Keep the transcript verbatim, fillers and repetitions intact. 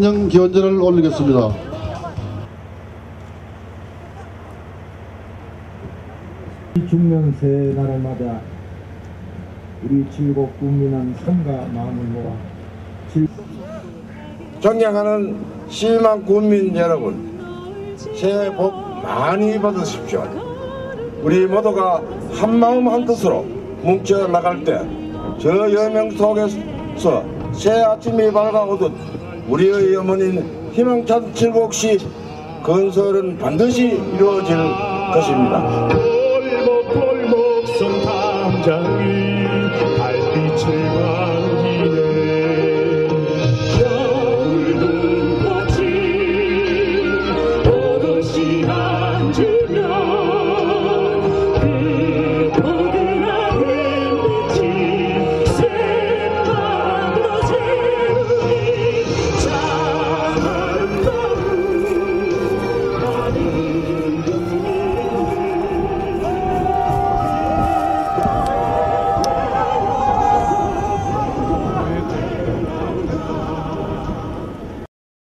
천년 기원전을 올리겠습니다. 중명세 나라마다 우리 칠곡 국민은 삶과 마음을 모아 칠... 존경하는 심한 국민 여러분, 새해 복 많이 받으십시오. 우리 모두가 한마음 한뜻으로 뭉쳐 나갈 때 저 여명 속에서 새 아침이 밝아오듯 우리의 어머니는 희망찬 칠곡시 건설은 반드시 이루어질 것입니다.